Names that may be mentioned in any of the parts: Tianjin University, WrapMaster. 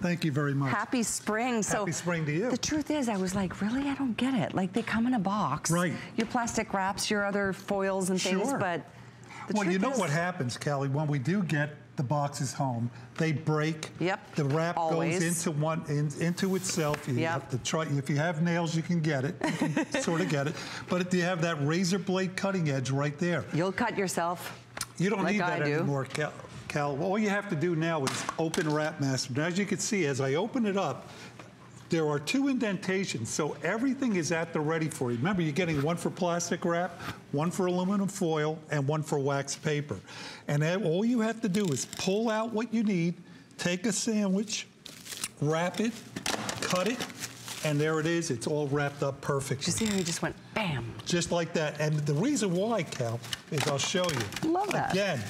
Thank you very much. Happy spring. Happy spring to you. The truth is, I was like, really? I don't get it. Like, they come in a box. Right. Your plastic wraps, your other foils and things, sure. But the well, truth you know is... what happens, Kelly, when we do get the boxes home, they break. Yep. The wrap goes into one into itself. You have to try. If you have nails, you can get it. You can sort of get it. But if you have that razor blade cutting edge right there, you'll cut yourself. You don't need that anymore, Kelly. All you have to do now is open WrapMaster. Now, as you can see, as I open it up, there are two indentations, so everything is at the ready for you. Remember, you're getting one for plastic wrap, one for aluminum foil, and one for wax paper. And all you have to do is pull out what you need, take a sandwich, wrap it, cut it, and there it is. It's all wrapped up perfectly. You see how you just went bam? Just like that. And the reason why, Cal, is I'll show you. Love that. Again.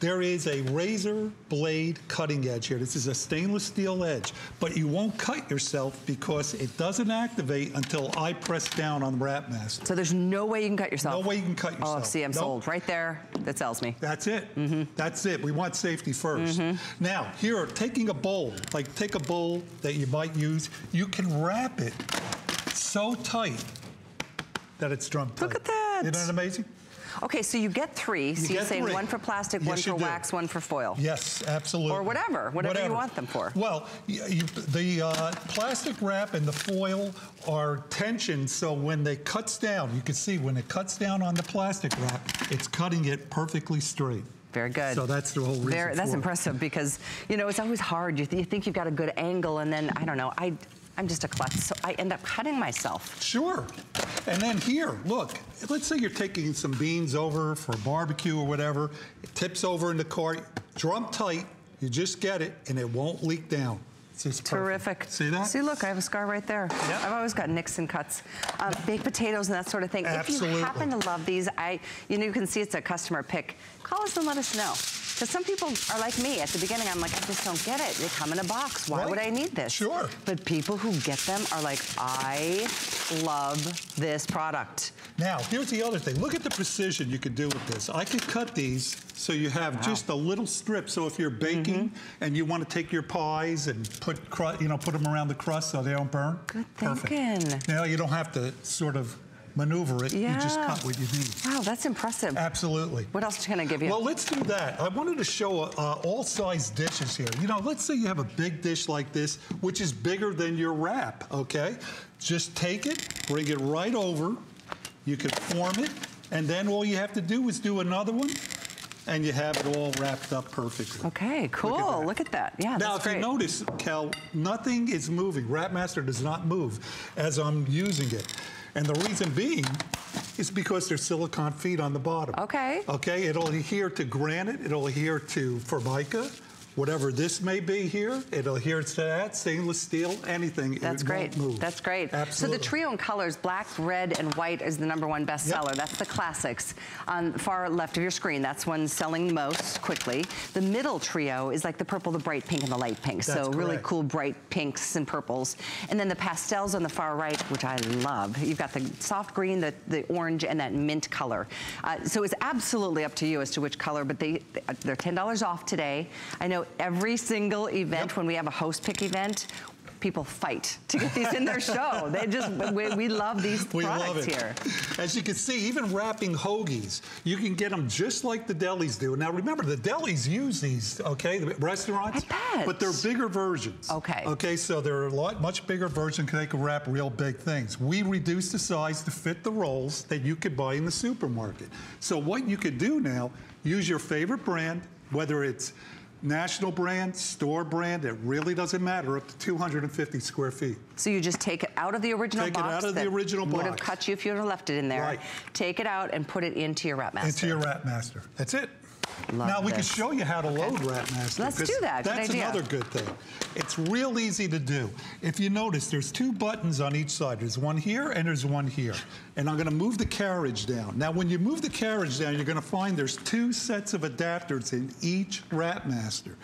There is a razor blade cutting edge here. This is a stainless steel edge, but you won't cut yourself because it doesn't activate until I press down on the WrapMaster. So there's no way you can cut yourself? No way you can cut yourself. Oh, see, I'm sold. Right there, that sells me. That's it. Mm-hmm. That's it. We want safety first. Mm-hmm. Now, here, taking a bowl, like take a bowl that you might use, you can wrap it so tight that it's drum tight. Look at that. Isn't that amazing? Okay, so you get three. So you say one for plastic, one for wax, one for foil. Yes, absolutely. Or whatever. Whatever you want them for. Well, the plastic wrap and the foil are tensioned, so when it cuts down, you can see when it cuts down on the plastic wrap, it's cutting it perfectly straight. Very good. So that's the whole reason for it. That's impressive because, you know, it's always hard. You think you've got a good angle, and then, I don't know, I'm just a klutz, so I end up cutting myself. Sure. And then here, look, let's say you're taking some beans over for barbecue or whatever. It tips over in the cart, drum tight, you just get it, and it won't leak down. It's just terrific. Perfect. See that? See, look, I have a scar right there. Yep. I've always got nicks and cuts. Baked potatoes and that sort of thing. Absolutely. If you happen to love these, you can see it's a customer pick. Call us and let us know. Because some people are like me. At the beginning, I'm like, I just don't get it. They come in a box. Why would I need this? Sure. But people who get them are like, I love this product. Now, here's the other thing. Look at the precision you can do with this. I could cut these so you have just a little strip. So if you're baking and you want to take your pies and put them around the crust so they don't burn. Good thinking. Perfect. Now you don't have to sort of maneuver it, you just cut what you need. Wow, that's impressive. Absolutely. What else can I give you? Well, let's do that. I wanted to show all size dishes here. You know, let's say you have a big dish like this, which is bigger than your wrap, okay? Just take it, bring it right over, you can form it, and then all you have to do is do another one, and you have it all wrapped up perfectly. Okay, cool. Look at that. Yeah, now, that's great. Now, if you notice, Cal, nothing is moving. WrapMaster does not move as I'm using it. And the reason being is because there's silicone feet on the bottom. Okay. Okay, it'll adhere to granite, it'll adhere to formica, whatever this may be here, it'll adhere to that, stainless steel, anything. That's great. Move. That's great. Absolutely. So the trio in colors, black, red, and white is the #1 bestseller. Yep. That's the classics. On the far left of your screen, that's one selling most quickly. The middle trio is like the purple, the bright pink, and the light pink. That's correct. Really cool bright pinks and purples. And then the pastels on the far right, which I love. You've got the soft green, the orange, and that mint color. So it's absolutely up to you as to which color, but they're $10 off today. I know every single event, when we have a host pick event, people fight to get these in their show. They just, we love these products here. As you can see, even wrapping hoagies, you can get them just like the delis do. Now remember, the delis use these, okay, the restaurants, but they're bigger versions. Okay. Okay, so they're a much bigger version because they can wrap real big things. We reduce the size to fit the rolls that you could buy in the supermarket. So what you could do now, use your favorite brand, whether it's national brand, store brand, it really doesn't matter, up to 250 square feet. So you just take it out of the original box. Take it out of the original box. Would have cut you if you would have left it in there. Right. Take it out and put it into your WrapMaster. Into your WrapMaster. That's it. Love now, we can show you how to load WrapMaster. Let's do that. That's another good thing. It's real easy to do. If you notice, there's two buttons on each side. There's one here and there's one here. And I'm going to move the carriage down. Now, when you move the carriage down, you're going to find there's two sets of adapters in each WrapMaster.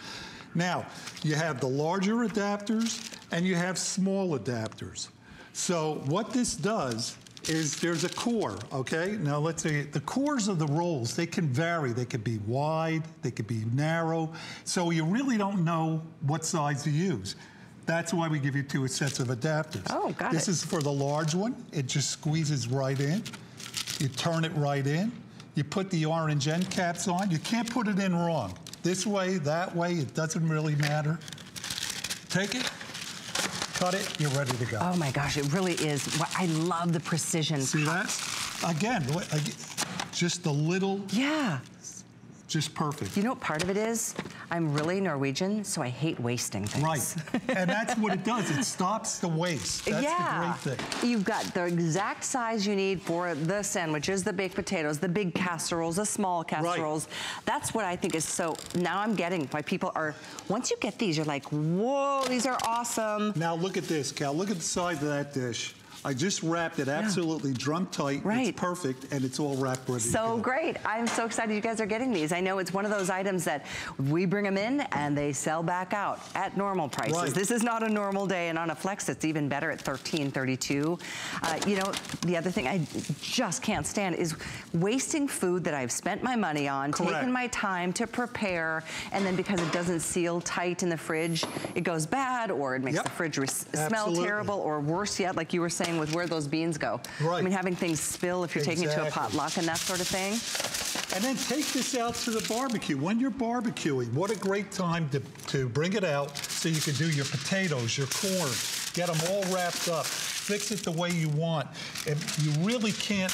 Now, you have the larger adapters and you have small adapters. So what this does is there's a core, okay? Now let's say the cores of the rolls, they can vary. They could be wide, they could be narrow. So you really don't know what size to use. That's why we give you two sets of adapters. Oh, got it. This is for the large one. It just squeezes right in. You turn it right in. You put the orange end caps on. You can't put it in wrong. This way, that way, it doesn't really matter. Take it. Cut it, you're ready to go. Oh my gosh, it really is. I love the precision. See that? Again, just a little. Yeah. Just perfect. You know what part of it is? I'm really Norwegian, so I hate wasting things. Right, and that's what it does. It stops the waste. That's the great thing. You've got the exact size you need for the sandwiches, the baked potatoes, the big casseroles, the small casseroles. Right. That's what I think is so, now I'm getting why people are, once you get these, you're like, whoa, these are awesome. Now look at this, Cal. Look at the size of that dish. I just wrapped it absolutely drum tight. Right. It's perfect, and it's all wrapped ready. So great. I'm so excited you guys are getting these. I know it's one of those items that we bring them in, and they sell back out at normal prices. Right. This is not a normal day, and on a Flex, it's even better at $13.32. You know, the other thing I just can't stand is wasting food that I've spent my money on, taken my time to prepare, and then because it doesn't seal tight in the fridge, it goes bad, or it makes the fridge smell terrible, or worse yet, like you were saying, with where those beans go. Right. I mean, having things spill if you're taking it to a potluck and that sort of thing. And then take this out to the barbecue. When you're barbecuing, what a great time to bring it out so you can do your potatoes, your corn, get them all wrapped up, fix it the way you want. And you really can't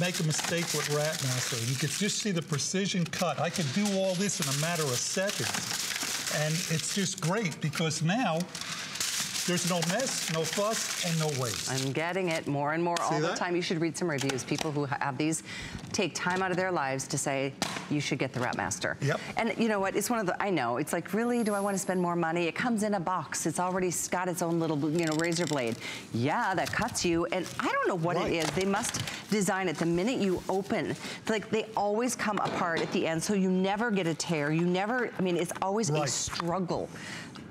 make a mistake with WrapMaster. You can just see the precision cut. I could do all this in a matter of seconds. And it's just great because now, there's no mess, no fuss, and no waste. I'm getting it more and more all the time. You should read some reviews. People who have these take time out of their lives to say, you should get the WrapMaster. Yep. And you know what, it's one of the, I know, it's like, really, do I want to spend more money? It comes in a box. It's already got its own little, you know, razor blade. Yeah, that cuts you, and I don't know what it is. They must design it the minute you open. Like, they always come apart at the end, so you never get a tear. You never, I mean, it's always a struggle.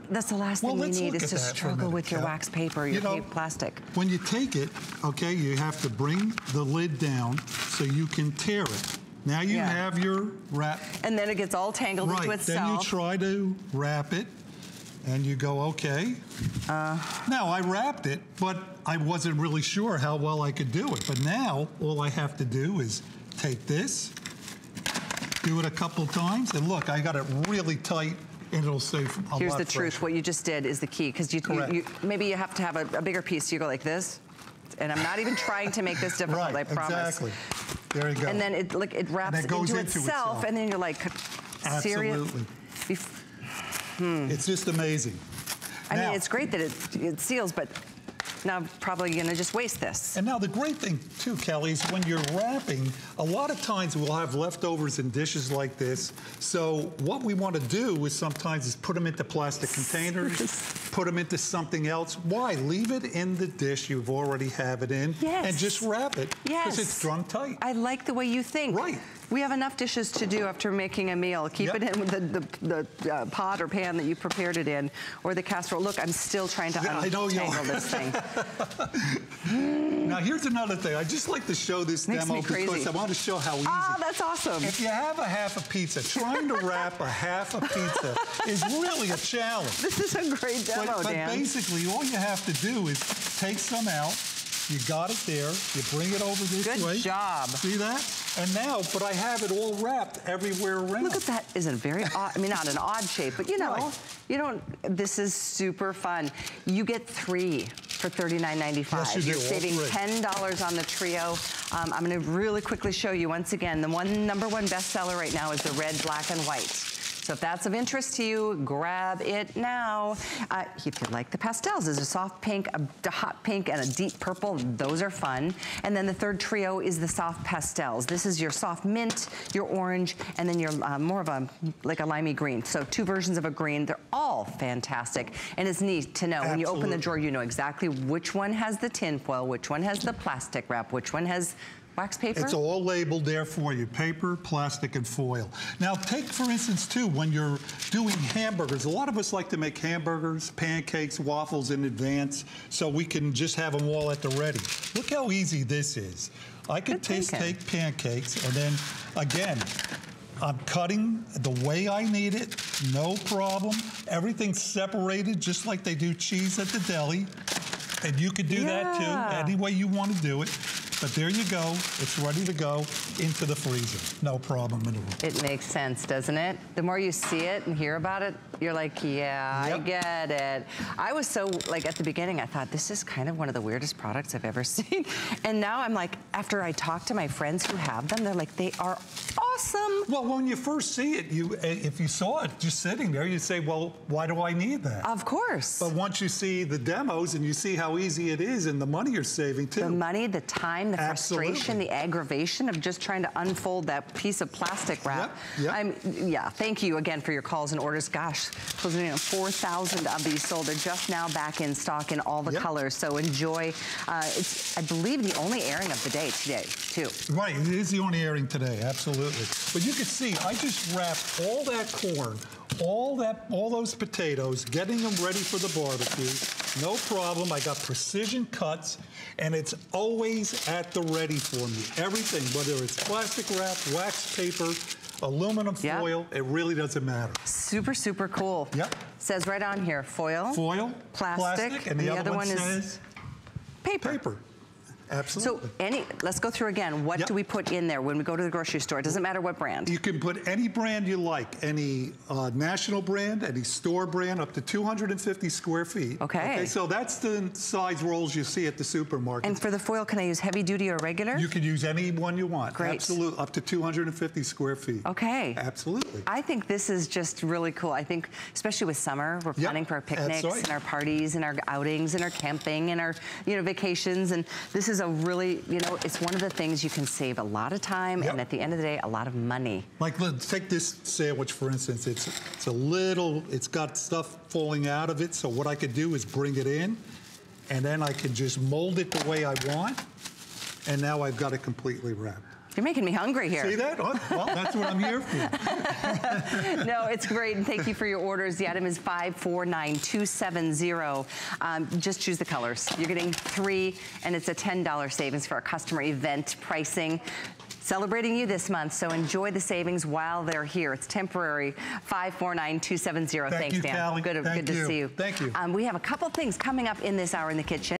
That's the last thing you need is to struggle with your wax paper, your tape plastic. When you take it, okay, you have to bring the lid down so you can tear it. Now you have your wrap. And then it gets all tangled into itself. Then you try to wrap it, and you go, okay. Now, I wrapped it, but I wasn't really sure how well I could do it. But now, all I have to do is take this, do it a couple times, and look, I got it really tight. And it'll save a lot. Here's the truth. What you just did is the key, because you maybe you have to have a bigger piece. So you go like this, and I'm not even trying to make this difficult. I promise. Exactly. There you go. And then it wraps it into itself, and then you're like, seriously. It's just amazing. I mean, it's great that it seals, but now I'm probably going to just waste this. And now the great thing too, Kelly, is when you're wrapping, a lot of times we'll have leftovers in dishes like this. So what we want to do is sometimes is put them into plastic containers, put them into something else. Why? Leave it in the dish you've already have it in and just wrap it because it's drum tight. I like the way you think. Right. We have enough dishes to do after making a meal. Keep it in with the pot or pan that you prepared it in, or the casserole. Look, I'm still trying to untangle this thing. Now, here's another thing. I just like to show this demo because I want to show how easy. Ah, that's awesome. If you have a half a pizza, trying to wrap a half a pizza is really a challenge. This is a great demo, Dan. But basically, all you have to do is take some out. You got it there. You bring it over this way. Good job. See that? And now, but I have it all wrapped everywhere around. Look at that. Isn't very odd. I mean, not an odd shape, but you know, you don't, this is super fun. You get three for $39.95. Yes, you're saving $10 on the trio. I'm going to really quickly show you once again. The number one bestseller right now is the red, black, and white. So if that's of interest to you, grab it now. If you like the pastels, there's a soft pink, a hot pink, and a deep purple. Those are fun. And then the third trio is the soft pastels. This is your soft mint, your orange, and then your more of a, like a limey green. So two versions of a green. They're all fantastic. And it's neat to know. Absolutely. When you open the drawer, you know exactly which one has the tin foil, which one has the plastic wrap, which one has Wax paper? It's all labeled there for you. Paper, plastic, and foil. Now take, for instance, too, when you're doing hamburgers. A lot of us like to make hamburgers, pancakes, waffles in advance so we can just have them all at the ready. Look how easy this is. I could just take pancakes and then, again, I'm cutting the way I need it, no problem. Everything's separated just like they do cheese at the deli. And you could do that too, any way you want to do it. But there you go, it's ready to go into the freezer. No problem at all. It makes sense, doesn't it? The more you see it and hear about it, you're like, yeah, I get it. I was so, like, at the beginning, I thought, this is kind of one of the weirdest products I've ever seen. And now I'm like, after I talk to my friends who have them, they're like, they are awesome. Well, when you first see it, if you saw it just sitting there, you'd say, well, why do I need that? Of course. But once you see the demos and you see how easy it is and the money you're saving, too. The money, the time, the frustration, the aggravation of just trying to unfold that piece of plastic wrap. Yeah, thank you again for your calls and orders. Gosh. Closing in on 4,000 of these sold. They're just now back in stock in all the colors, so enjoy. It's, I believe, the only airing of the day today, too. Right, it is the only airing today, absolutely. But you can see, I just wrapped all that corn, all those potatoes, getting them ready for the barbecue. No problem, I got precision cuts, and it's always at the ready for me. Everything, whether it's plastic wrap, wax paper, aluminum foil, it really doesn't matter. Super, super cool. Yep. Says right on here, foil. Foil, plastic and the other one is paper. Paper. Absolutely. So let's go through again. What do we put in there when we go to the grocery store? It doesn't matter what brand. You can put any brand you like, any national brand, any store brand, up to 250 square feet. Okay, so that's the size rolls you see at the supermarket. And for the foil, can I use heavy duty or regular? You can use any one you want. Great. Absolutely, up to 250 square feet. Okay. Absolutely. I think this is just really cool. I think, especially with summer, we're planning for our picnics and our parties and our outings and our camping and our vacations, and this is a really, it's one of the things you can save a lot of time and at the end of the day, a lot of money. Like, let's take this sandwich, for instance. It's a little, it's got stuff falling out of it, so what I could do is bring it in, and then I can just mold it the way I want, and now I've got it completely wrapped. You're making me hungry here. See that? Oh, well, that's what I'm here for. No, it's great, and thank you for your orders. The item is 549270. Just choose the colors. You're getting three, and it's a $10 savings for our customer event pricing. Celebrating you this month, so enjoy the savings while they're here. It's temporary. 549270. Thanks, Dan. Thank you, Callie. Good to see you. Thank you. We have a couple things coming up in this hour in the kitchen.